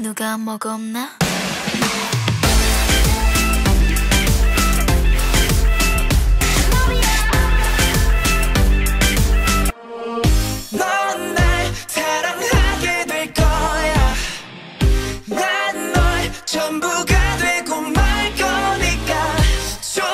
누가 먹었나? 넌 날 사랑하게 될 거야. 난 널 전부가 되고 말 거니까. So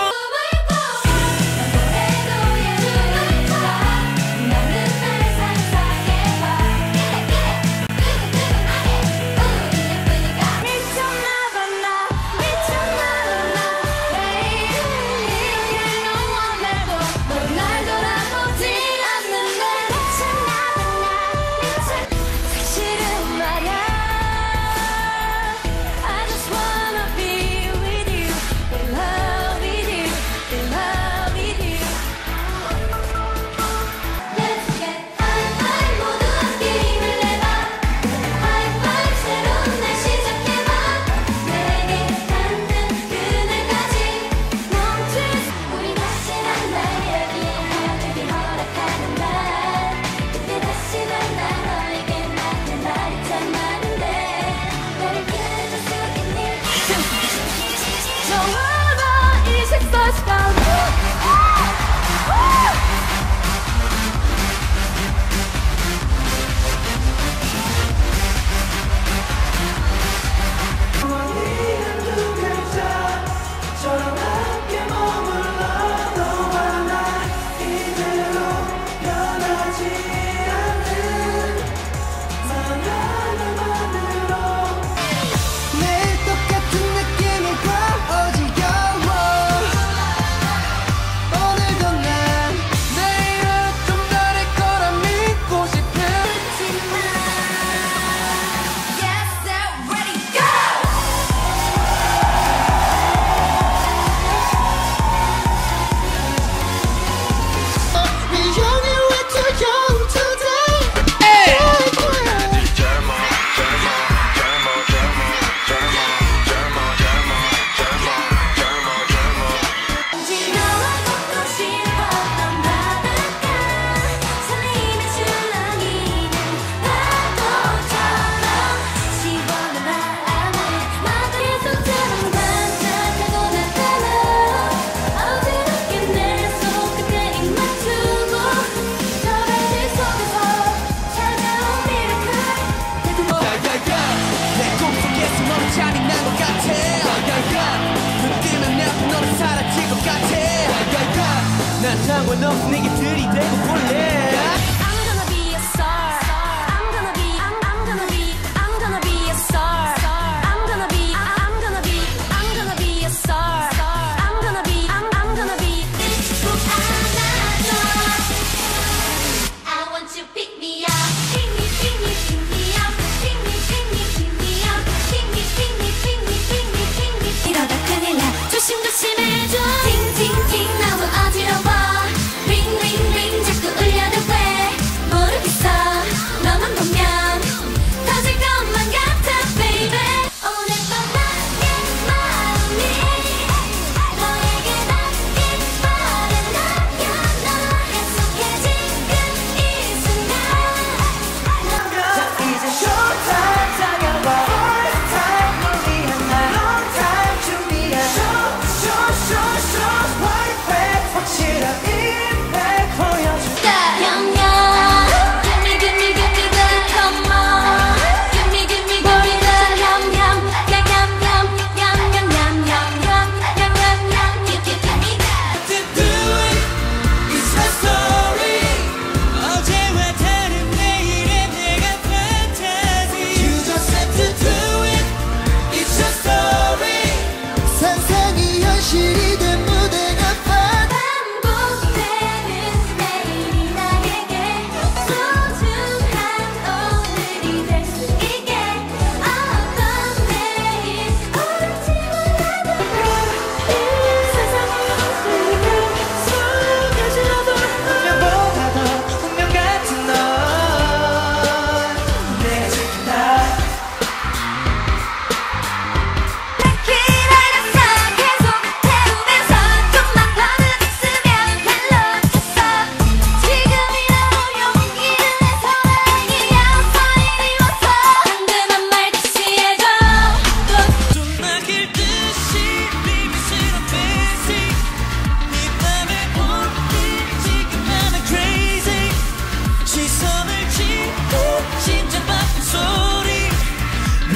조심조심해줘. 징징징 너무 어지러워. 링링링 자꾸 울려.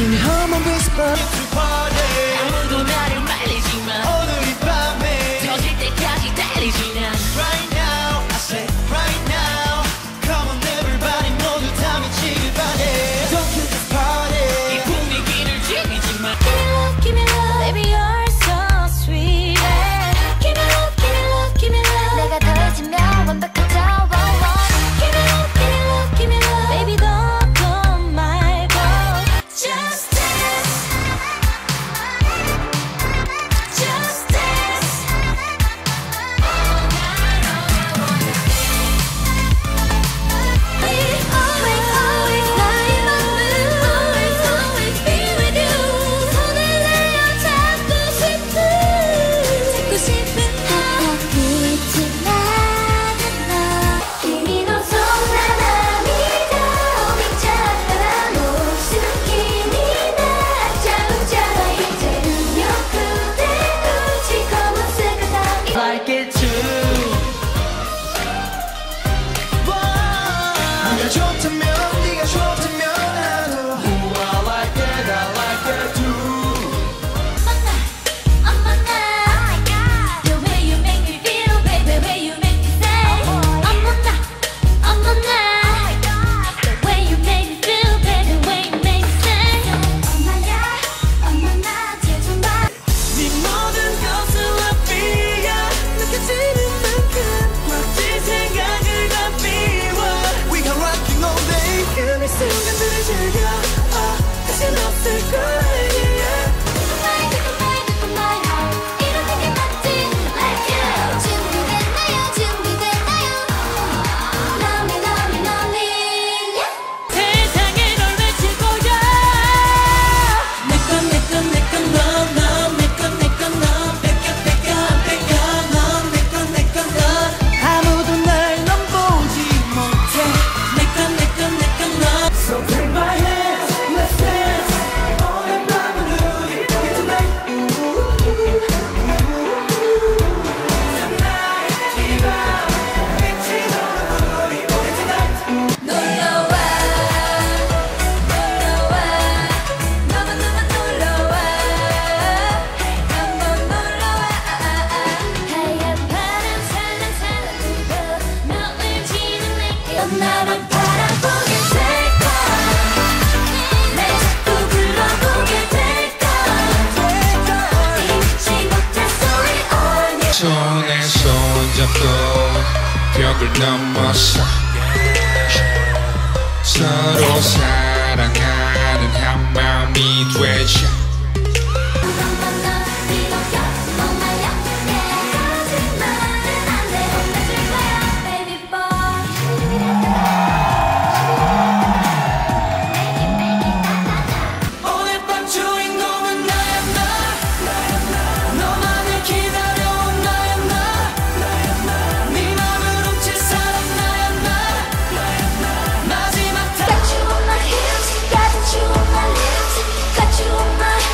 I'm a whisper. It's a party. 아무도 나를 말리지마. 오늘 이 밤에 터질 때까지 달리지나. Right now, I said right now. Come on everybody, 모두 다 미치길 바래. Don't kill the party. 이 분위기를 죽이지마. Give me love, baby you're so sweet. Give me love, give me love, give me love. 내가 더해지면 완벽한 자원. Give me love, give me love, give me love. Baby don't go 말고 just. 벽을 넘어서 서로 사랑하는 한 마음이 되자. You on my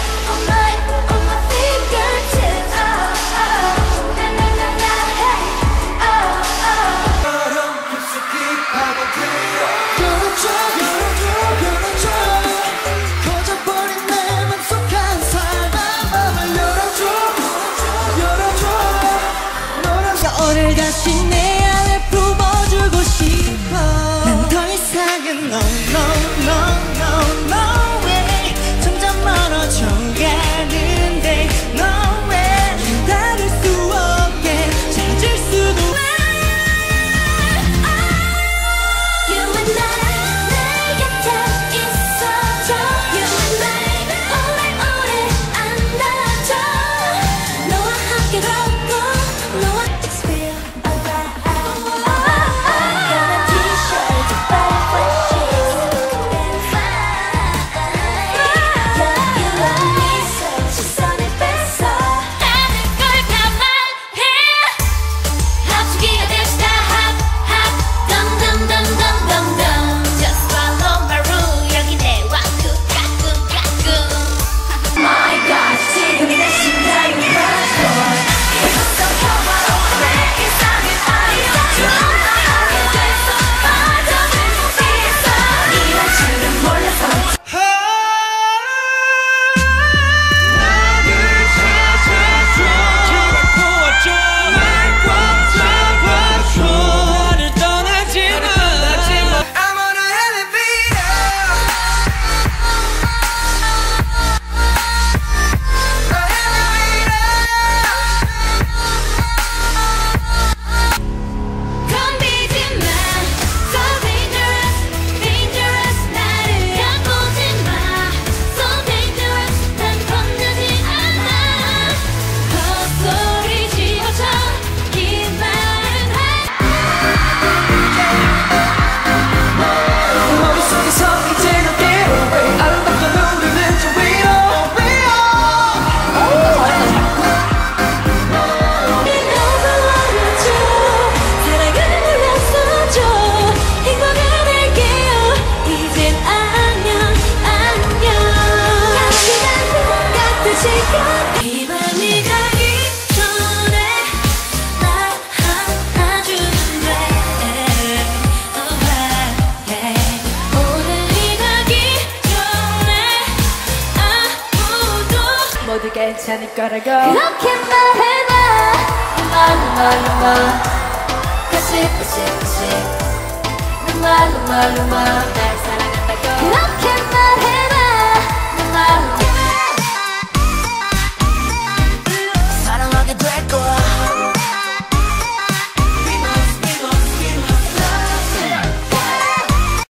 모두 괜찮을 거라고 그렇게만 해봐 말로만 다시 다시 다시 말로만 날 사랑해